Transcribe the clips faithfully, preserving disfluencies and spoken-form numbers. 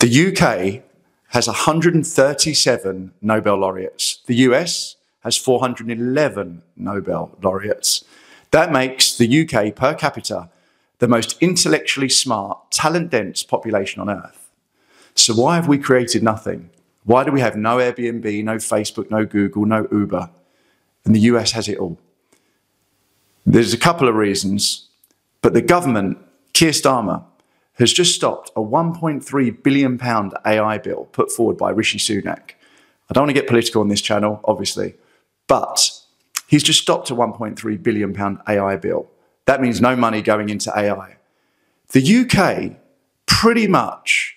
The U K has one hundred thirty-seven Nobel laureates. The U S has four hundred eleven Nobel laureates. That makes the U K per capita the most intellectually smart, talent-dense population on Earth. So why have we created nothing? Why do we have no Airbnb, no Facebook, no Google, no Uber? And the U S has it all. There's a couple of reasons, but the government, Keir Starmer, has just stopped a one point three billion pound A I bill put forward by Rishi Sunak. I don't want to get political on this channel, obviously, but he's just stopped a one point three billion pound A I bill. That means no money going into A I. The U K pretty much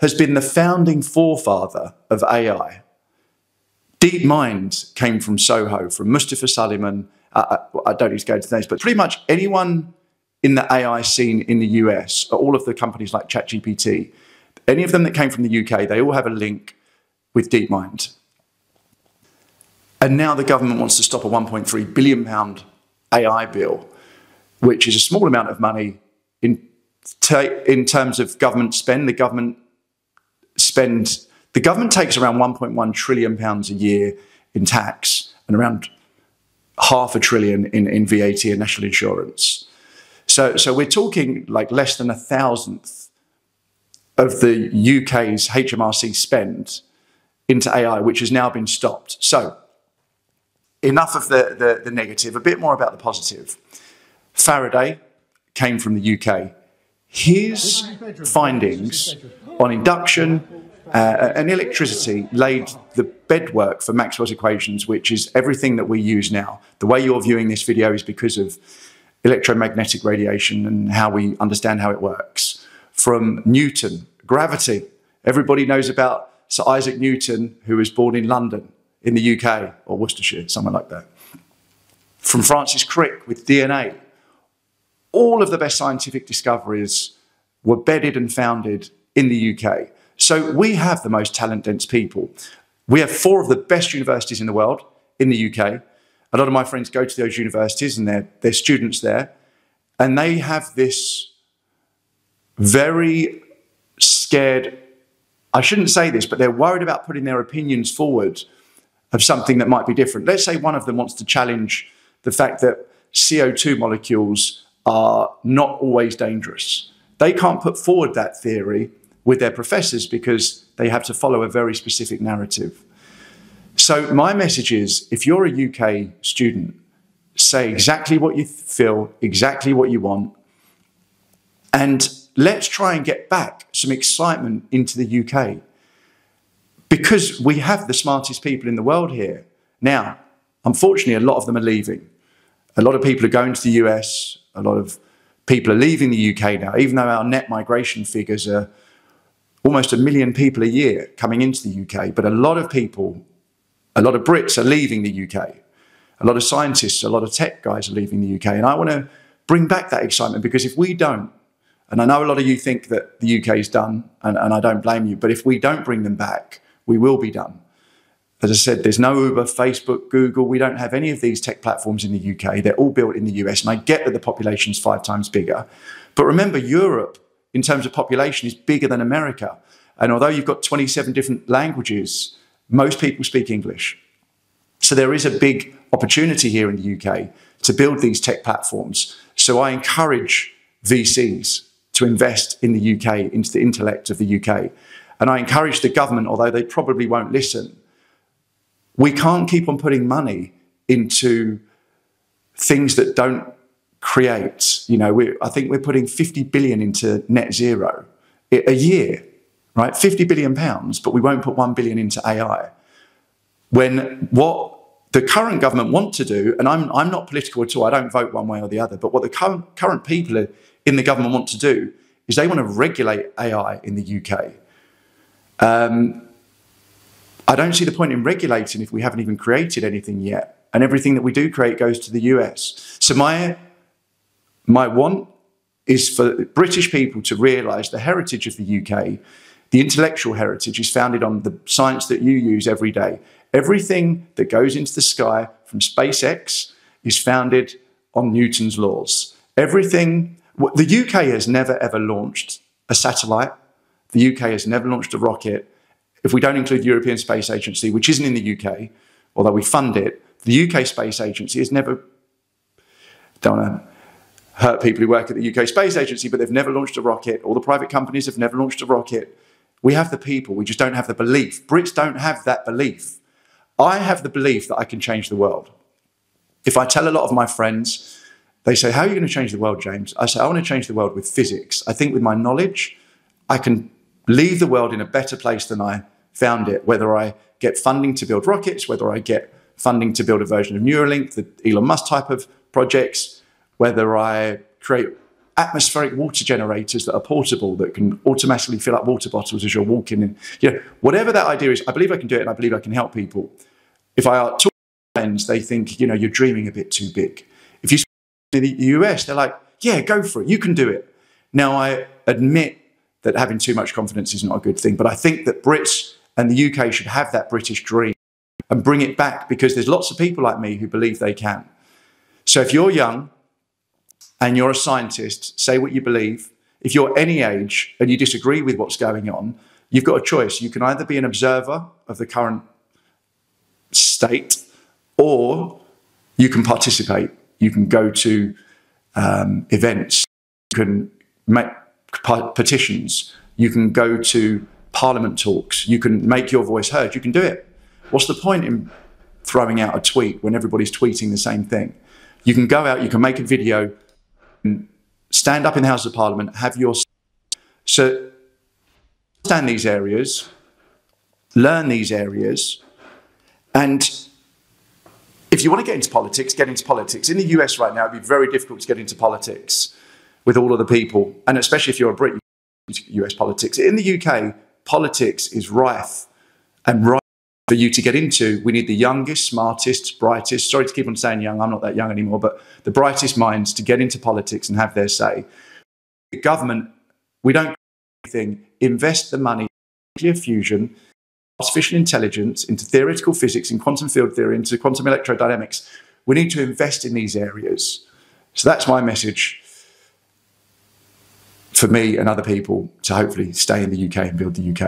has been the founding forefather of A I. DeepMind came from Soho, from Mustafa Suleiman. Uh, I don't need to go into names, but pretty much anyone in the A I scene in the U S, all of the companies like ChatGPT, any of them that came from the U K, they all have a link with DeepMind. And now the government wants to stop a one point three billion pound A I bill, which is a small amount of money in, ter in terms of government spend. The government spend, the government takes around one point one trillion pounds a year in tax and around half a trillion in, in V A T and national insurance. So, so we're talking like less than a thousandth of the U K's H M R C spend into A I, which has now been stopped. So enough of the, the, the negative, a bit more about the positive. Faraday came from the U K. His findings on induction uh, and electricity laid the bedwork for Maxwell's equations, which is everything that we use now. The way you're viewing this video is because of electromagnetic radiation and how we understand how it works. From Newton, gravity. Everybody knows about Sir Isaac Newton, who was born in London, in the U K, or Worcestershire, somewhere like that. From Francis Crick with D N A. All of the best scientific discoveries were bedded and founded in the U K. So we have the most talent-dense people. We have four of the best universities in the world in the U K. A lot of my friends go to those universities and they're, they're students there, and they have this very scared, I shouldn't say this, but they're worried about putting their opinions forward of something that might be different. Let's say one of them wants to challenge the fact that C O two molecules are not always dangerous. They can't put forward that theory with their professors because they have to follow a very specific narrative. So my message is, if you're a U K student, say exactly what you feel, exactly what you want, and let's try and get back some excitement into the U K, because we have the smartest people in the world here. Now, unfortunately, a lot of them are leaving. A lot of people are going to the U S, a lot of people are leaving the U K now, even though our net migration figures are almost a million people a year coming into the U K, but a lot of people, a lot of Brits are leaving the U K. A lot of scientists, a lot of tech guys are leaving the U K. And I want to bring back that excitement, because if we don't, and I know a lot of you think that the U K's done, and, and I don't blame you, but if we don't bring them back, we will be done. As I said, there's no Uber, Facebook, Google. We don't have any of these tech platforms in the U K. They're all built in the U S. And I get that the population's five times bigger. But remember, Europe, in terms of population, is bigger than America. And although you've got twenty-seven different languages, most people speak English. So there is a big opportunity here in the U K to build these tech platforms. So I encourage V Cs to invest in the U K, into the intellect of the U K. And I encourage the government, although they probably won't listen, we can't keep on putting money into things that don't create. You know, we, I think we're putting fifty billion into net zero a year. Right, fifty billion pounds, but we won't put one billion into A I. When what the current government want to do, and I'm, I'm not political at all, I don't vote one way or the other, but what the current, current people in the government want to do is they want to regulate A I in the U K. Um, I don't see the point in regulating if we haven't even created anything yet, and everything that we do create goes to the U S. So my, my want is for British people to realise the heritage of the U K. The intellectual heritage is founded on the science that you use every day. Everything that goes into the sky from SpaceX is founded on Newton's laws. Everything, the U K has never ever launched a satellite. The U K has never launched a rocket. If we don't include the European Space Agency, which isn't in the U K, although we fund it, the U K Space Agency has never, don't want to hurt people who work at the U K Space Agency, but they've never launched a rocket. All the private companies have never launched a rocket. We have the people, we just don't have the belief. Brits don't have that belief. I have the belief that I can change the world. If I tell a lot of my friends, they say, how are you going to change the world, James? I say, I want to change the world with physics. I think with my knowledge, I can leave the world in a better place than I found it, whether I get funding to build rockets, whether I get funding to build a version of Neuralink, the Elon Musk type of projects, whether I create atmospheric water generators that are portable, that can automatically fill up water bottles as you're walking in. You know, whatever that idea is, I believe I can do it and I believe I can help people. If I talk to friends, they think, you know, you're dreaming a bit too big. If you speak to the U S, they're like, yeah, go for it, you can do it. Now, I admit that having too much confidence is not a good thing, but I think that Brits and the U K should have that British dream and bring it back, because there's lots of people like me who believe they can. So if you're young and you're a scientist, say what you believe. If you're any age and you disagree with what's going on, you've got a choice. You can either be an observer of the current state, or you can participate. You can go to um, events, you can make petitions, you can go to parliament talks, you can make your voice heard, you can do it. What's the point in throwing out a tweet when everybody's tweeting the same thing? You can go out, you can make a video, stand up in the House of Parliament, have your... So understand these areas, learn these areas, and if you want to get into politics, get into politics. In the U S right now, it'd be very difficult to get into politics with all of the people, and especially if you're a Brit, you can get into U S politics. In the U K, politics is rife, and rife for you to get into. We need the youngest, smartest, brightest, sorry to keep on saying young, I'm not that young anymore, but the brightest minds to get into politics and have their say. The government, we don't do anything, invest the money in nuclear fusion, artificial intelligence, into theoretical physics and quantum field theory, into quantum electrodynamics. We need to invest in these areas. So that's my message for me and other people to hopefully stay in the U K and build the U K.